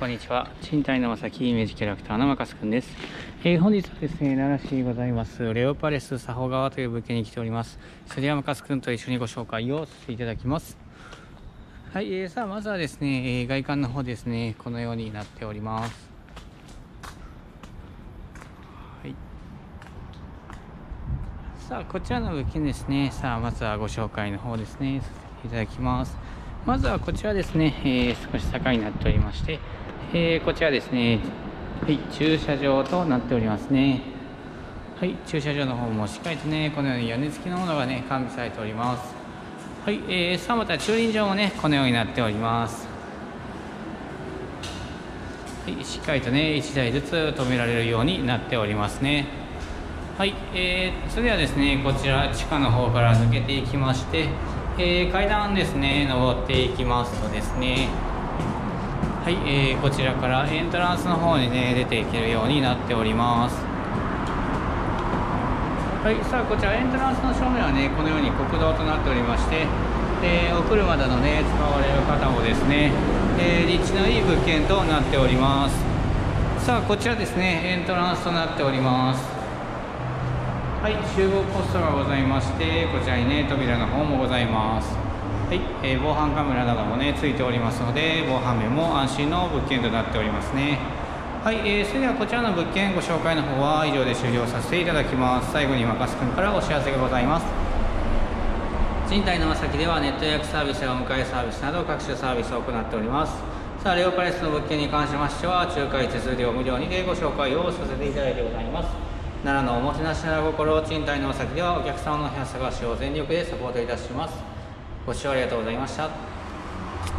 こんにちは。賃貸のまさきイメージキャラクターのまかすくんです。本日はですね、奈良市にございますレオパレス佐保川という物件に来ております。それではまかすくんと一緒にご紹介をさせていただきます。はい、さあまずはですね、外観の方ですね、このようになっております。はい、さあこちらの物件ですね、さあまずはご紹介の方ですね、させていただきます。まずはこちらですね、少し坂になっておりまして、こちらですね、はい、駐車場となっておりますね。はい、駐車場の方もしっかりとね、このように屋根付きのものがね、完備されております。はい、さあまた駐輪場もね、このようになっております。はい、しっかりとね、1台ずつ止められるようになっておりますね。はい、それではですね、こちら地下の方から抜けていきまして、階段ですね、登っていきますとですね、はい、こちらからエントランスの方にね、出ていけるようになっております。はい、さあ、こちらエントランスの正面はね、このように国道となっておりまして、お車などね、使われる方もですね、立地のいい物件となっております。さあ、こちらですね、エントランスとなっております。はい、集合ポストがございまして、こちらにね、扉の方もございます。はい、防犯カメラなどもね、ついておりますので、防犯面も安心の物件となっておりますね。はい、それではこちらの物件ご紹介の方は以上で終了させていただきます。最後にまかすくんからお知らせがございます。賃貸のまさきではネット予約サービスやお迎えサービスなど各種サービスを行っております。さあ、レオパレスの物件に関しましては、仲介手数料無料にてご紹介をさせていただいてございます。奈良のおもてなしなら心、賃貸のまさきではお客様の部屋探しを全力でサポートいたします。ご視聴ありがとうございました。